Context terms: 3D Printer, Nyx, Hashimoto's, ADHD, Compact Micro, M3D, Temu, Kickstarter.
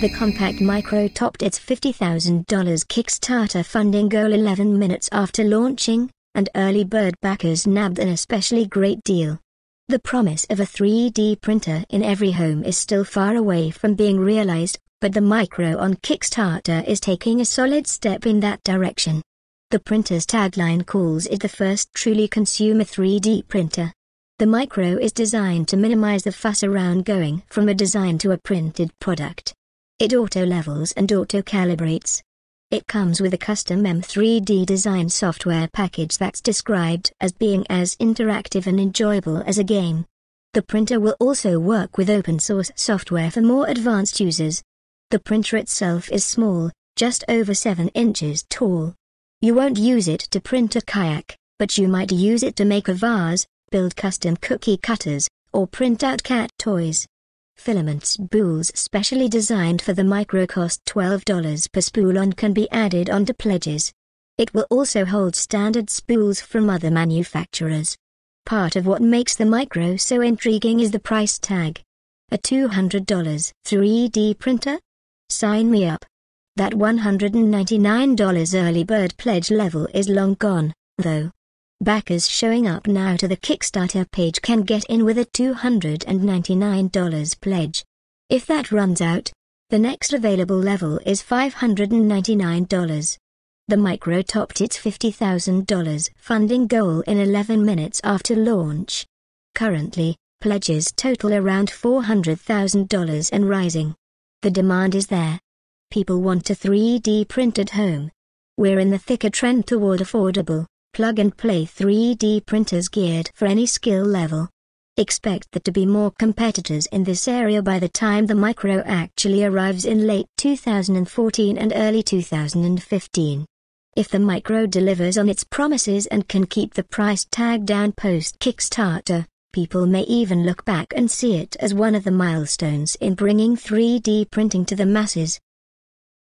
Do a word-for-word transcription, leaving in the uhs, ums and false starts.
The Compact Micro topped its fifty thousand dollars Kickstarter funding goal eleven minutes after launching, and early bird backers nabbed an especially great deal. The promise of a three D printer in every home is still far away from being realized, but the Micro on Kickstarter is taking a solid step in that direction. The printer's tagline calls it the first truly consumer three D printer. The Micro is designed to minimize the fuss around going from a design to a printed product. It auto-levels and auto-calibrates. It comes with a custom M three D design software package that's described as being as interactive and enjoyable as a game. The printer will also work with open-source software for more advanced users. The printer itself is small, just over seven inches tall. You won't use it to print a kayak, but you might use it to make a vase, build custom cookie cutters, or print out cat toys. Filament spools specially designed for the Micro cost twelve dollars per spool and can be added onto pledges. It will also hold standard spools from other manufacturers. Part of what makes the Micro so intriguing is the price tag. A two hundred dollar three D printer? Sign me up. That one hundred ninety-nine dollar early bird pledge level is long gone, though. Backers showing up now to the Kickstarter page can get in with a two hundred ninety-nine dollar pledge. If that runs out, the next available level is five hundred ninety-nine dollars. The Micro topped its fifty thousand dollars funding goal in eleven minutes after launch. Currently, pledges total around four hundred thousand dollars and rising. The demand is there. People want a three D printed home. We're in the thicker trend toward affordable, plug-and-play three D printers geared for any skill level. Expect there to be more competitors in this area by the time the Micro actually arrives in late two thousand fourteen and early two thousand fifteen. If the Micro delivers on its promises and can keep the price tag down post-Kickstarter, people may even look back and see it as one of the milestones in bringing three D printing to the masses.